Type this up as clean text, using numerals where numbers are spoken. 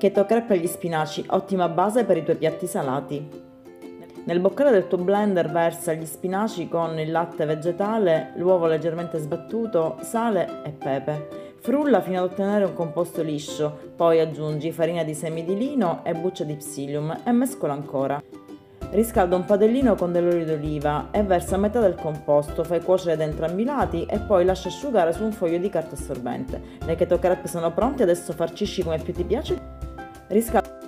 Keto Crepe per gli spinaci, ottima base per i tuoi piatti salati. Nel boccale del tuo blender versa gli spinaci con il latte vegetale, l'uovo leggermente sbattuto, sale e pepe. Frulla fino ad ottenere un composto liscio, poi aggiungi farina di semi di lino e buccia di psyllium e mescola ancora. Riscalda un padellino con dell'olio d'oliva e versa metà del composto, fai cuocere da entrambi i lati e poi lascia asciugare su un foglio di carta assorbente. Le keto crepe sono pronte, adesso farcisci come più ti piace. Riscalda